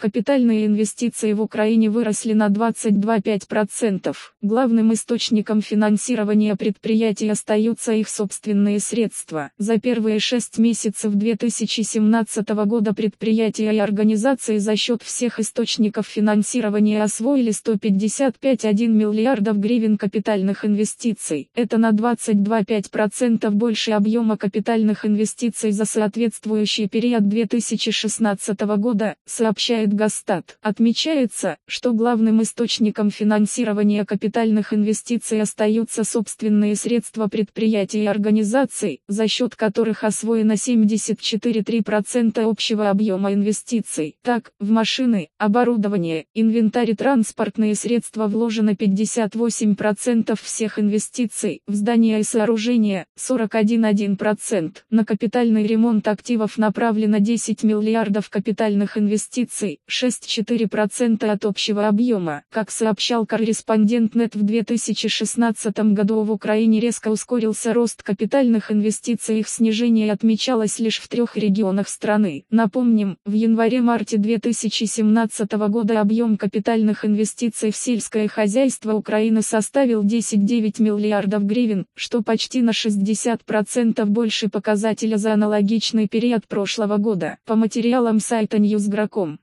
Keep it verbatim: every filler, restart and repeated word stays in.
Капитальные инвестиции в Украине выросли на двадцать два и пять десятых процента. Главным источником финансирования предприятий остаются их собственные средства. За первые шесть месяцев две тысячи семнадцатого года предприятия и организации за счет всех источников финансирования освоили сто пятьдесят пять целых одна миллиарда гривен капитальных инвестиций. Это на двадцать два и пять десятых процента больше объема капитальных инвестиций за соответствующий период две тысячи шестнадцатого года, сообщает ГАСТАТ. Отмечается, что главным источником финансирования капитальных инвестиций остаются собственные средства предприятий и организаций, за счет которых освоено семьдесят четыре целых три десятых процента общего объема инвестиций. Так, в машины, оборудование, инвентарь и транспортные средства вложено пятьдесят восемь процентов всех инвестиций, в здания и сооружения – сорок один целых одна десятая процента. На капитальный ремонт активов направлено десять миллиардов капитальных инвестиций, шесть целых четыре десятых процента от общего объема. Как сообщал корреспондент НЕТ, в две тысячи шестнадцатом году в Украине резко ускорился рост капитальных инвестиций, их снижение отмечалось лишь в трех регионах страны. Напомним, в январе-марте две тысячи семнадцатого года объем капитальных инвестиций в сельское хозяйство Украины составил десять целых девять десятых миллиардов гривен, что почти на шестьдесят процентов больше показателя за аналогичный период прошлого года. По материалам сайта ньюс точка ком.